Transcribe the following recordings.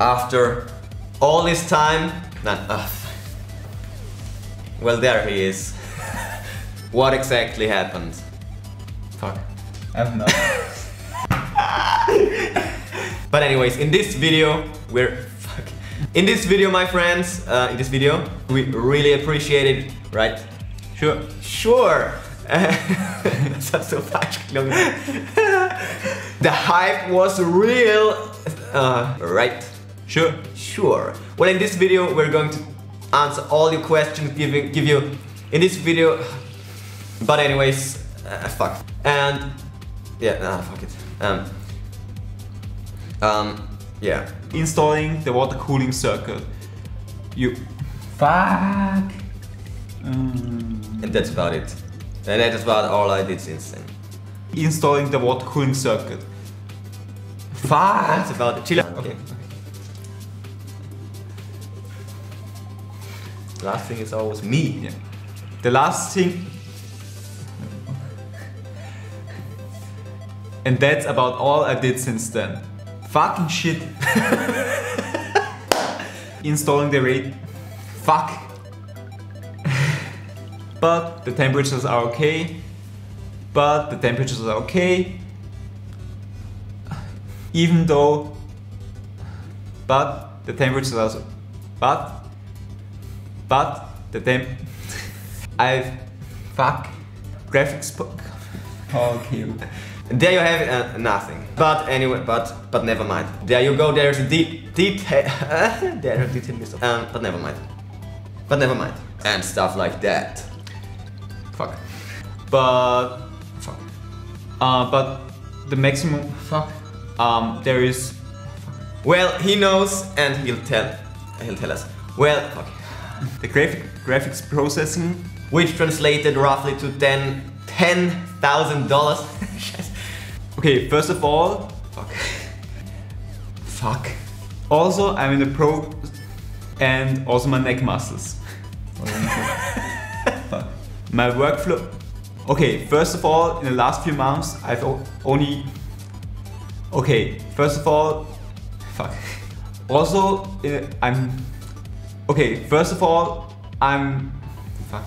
after all this time. Well, there he is. What exactly happened? Fuck. I don't know. But anyways, in this video, my friends, we really appreciate it, right? Sure. Sure. Das hat so falsch geklungen. The hype was real. Right. Sure. Sure. Well, in this video, we're going to answer all your questions, give you in this video. But anyways, fuck. And yeah, fuck it. Yeah. Installing the water cooling circuit. You. Fuck. And that's about it. And that is about all I did since then. Installing the water cooling circuit. Fuck. That's about it. Chill out. Okay. Last thing is always me. Yeah. The last thing. And that's about all I did since then. Fucking shit. Installing the rate. Fuck. But the temperatures are okay. Even though. Fuck. Graphics. Okay. There you have it, nothing. But anyway, but never mind. There you go. There's a detail. There's a detail. But never mind. And stuff like that. Fuck. Fuck. But the maximum. Fuck. There is. Fuck. Well, he knows, and he'll tell us. Well, fuck. The graphics processing, which translated roughly to $10,000. Okay, first of all, fuck. Fuck. Also, I'm in the pro, and also my neck muscles. Fuck. My workflow. Okay, first of all, in the last few months, I've only. Okay, first of all, fuck. Also, I'm. Okay, first of all, I'm. Fuck.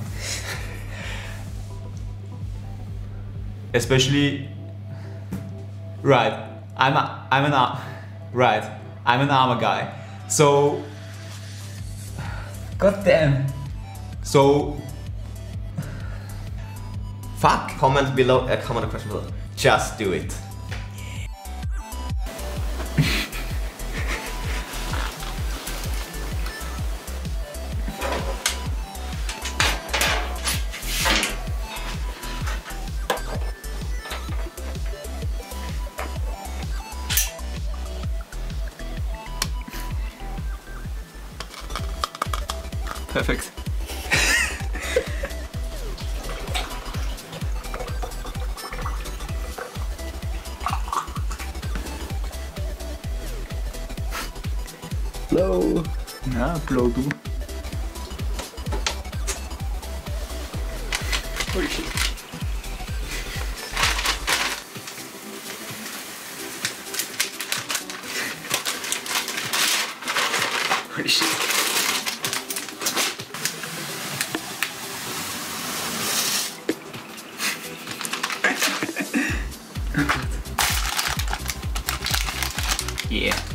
Especially. Right, I'm an armor guy. So. Goddamn. So. Fuck. Comment below. Comment a question below. Just do it. Perfect. Blow. Na, blow du. Holy shit. Holy shit. Yeah.